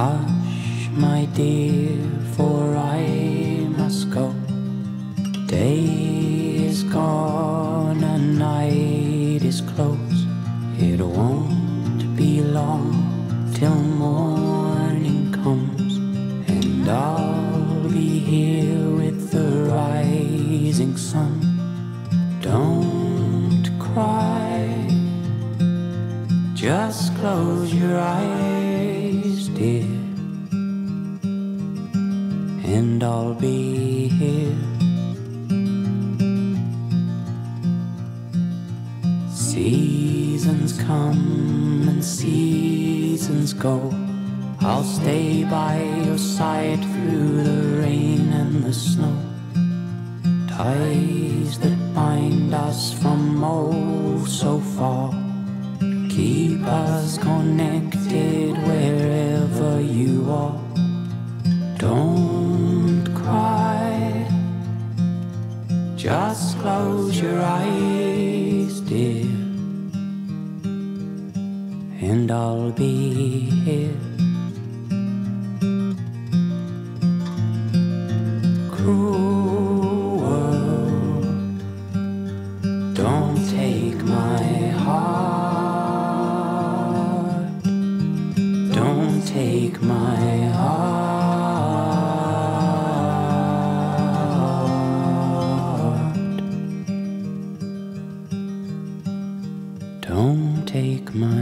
Hush, my dear, for I must go. Day is gone and night is close. It won't be long till morning comes, and I'll be here with the rising sun. Don't cry, just close your eyes, dear, and I'll be here. Seasons come and seasons go, I'll stay by your side through the rain and the snow. Ties that bind us from oh so far keep us connected wherever you are. Don't cry, just close your eyes, dear, and I'll be here. Cruel world, don't take my heart. Take my heart. Don't take my heart.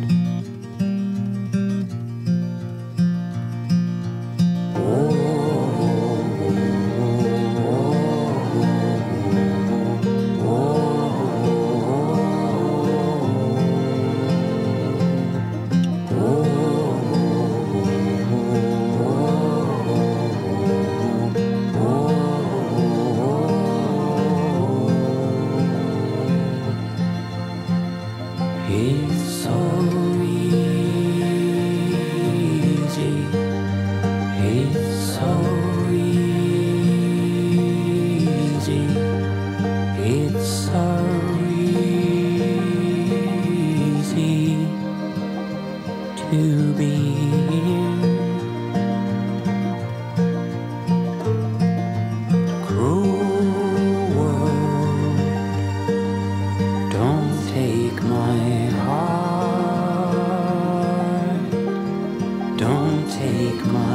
It's so easy, it's so easy, it's so easy to be here. Cruel world, don't take my heart, don't take my heart, don't take my heart.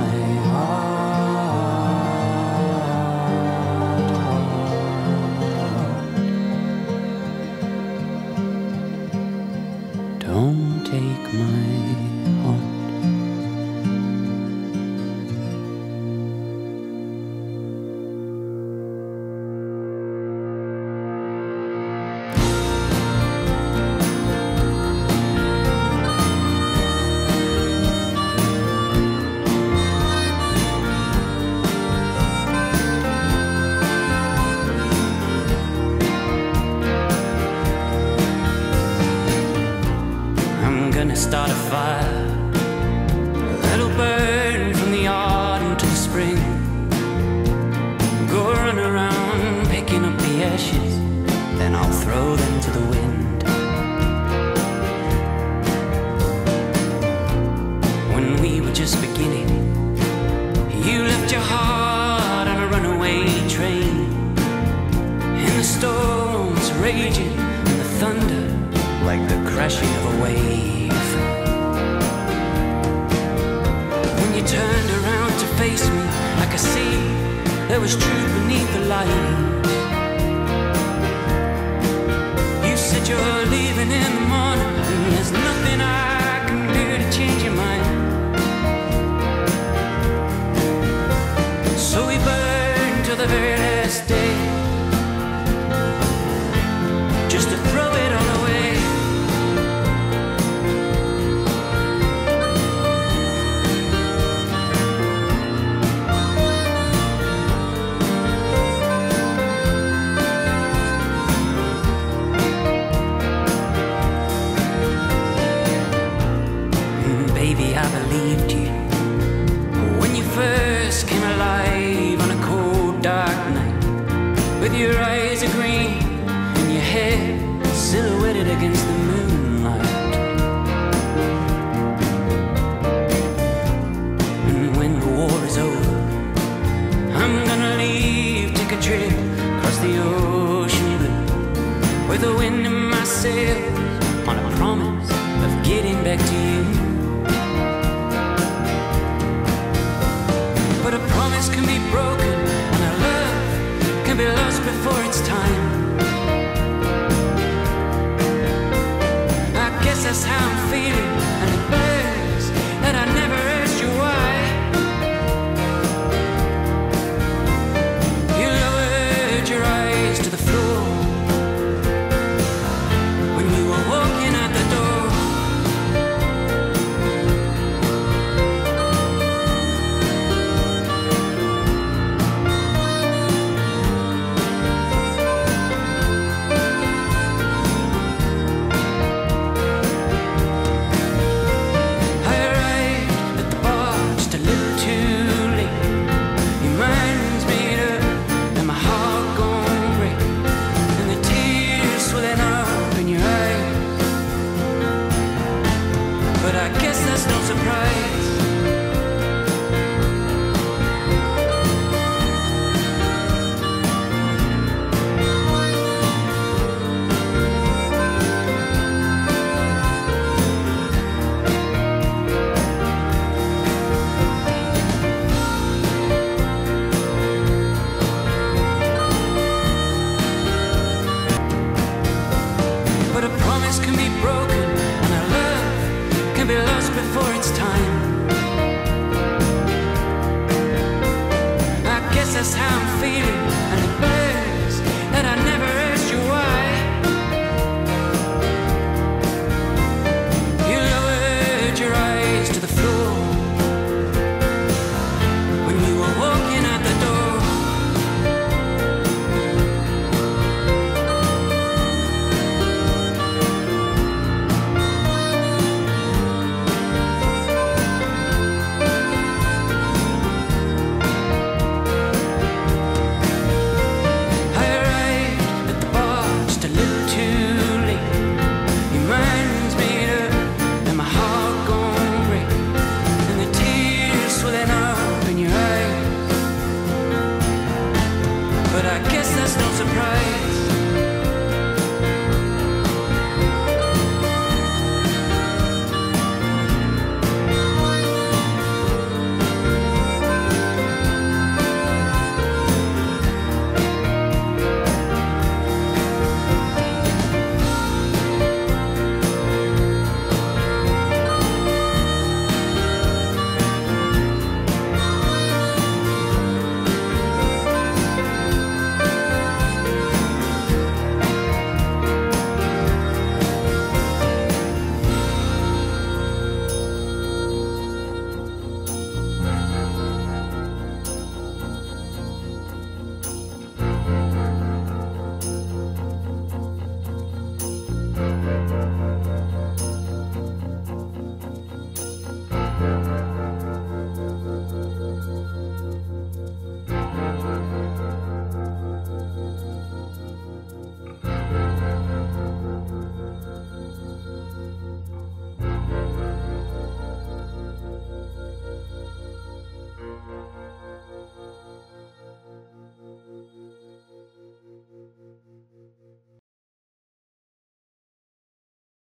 Start a fire that'll burn from the autumn to the spring. Go run around picking up the ashes, then I'll throw them to the wind. When we were just beginning, you left your heart on a runaway train, and the storm's raging and the thunder like the crashing of a wave. When you turned around to face me, I could see there was truth beneath the light. You said you're leaving in the morning, and there's nothing I can do to change your mind. So we burned till the very last day, just to throw it all away. I believed you when you first came alive on a cold, dark night, with your eyes a green and your head silhouetted against the moonlight. with the wind in my sails, on a promise of getting back to you. But a promise can be broken, and a love can be lost before it's time.